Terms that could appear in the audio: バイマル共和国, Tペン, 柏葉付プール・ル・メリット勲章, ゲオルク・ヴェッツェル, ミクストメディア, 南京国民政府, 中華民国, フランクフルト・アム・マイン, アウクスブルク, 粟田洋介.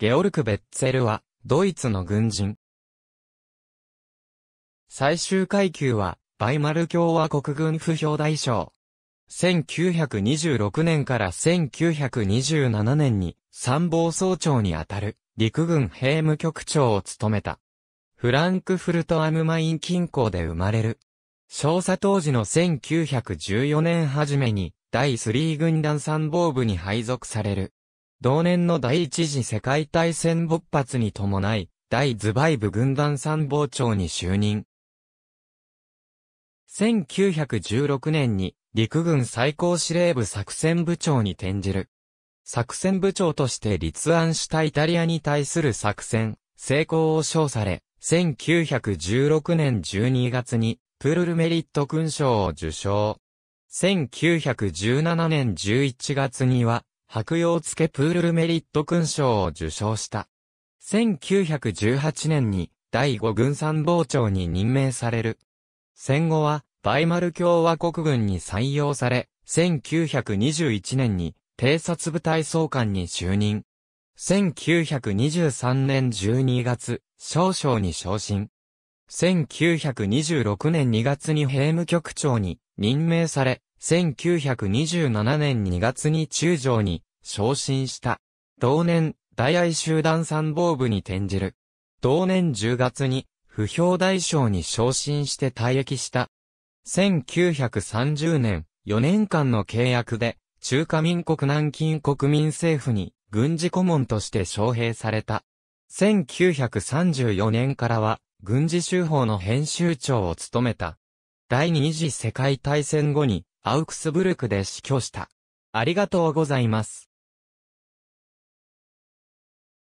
ゲオルク・ベッツェルは、ドイツの軍人。最終階級は、バイマル共和国軍不評大将。1926年から1927年に、参謀総長にあたる、陸軍兵務局長を務めた。フランクフルト・アムマイン近郊で生まれる。少佐当時の1914年初めに、第3軍団参謀部に配属される。同年の第一次世界大戦勃発に伴い、第ズバイブ軍団参謀長に就任。1916年に陸軍最高司令部作戦部長に転じる。作戦部長として立案したイタリアに対する作戦、成功を賞され、1916年12月にプルルメリット勲章を受章。1917年11月には、白洋付プールルメリット勲章を受章した。1918年に第5軍参謀長に任命される。戦後はバイマル共和国軍に採用され、1921年に偵察部隊総監に就任。1923年12月、少将に昇進。1926年2月に兵務局長に任命され、1927年2月に中将に昇進した。同年、第愛集団参謀部に転じる。同年10月に不評大将に昇進して退役した。1930年、4年間の契約で、中華民国南京国民政府に軍事顧問として招聘された。1934年からは、軍事週報の編集長を務めた。第二次世界大戦後に、アウクスブルクで死去した。ありがとうございます。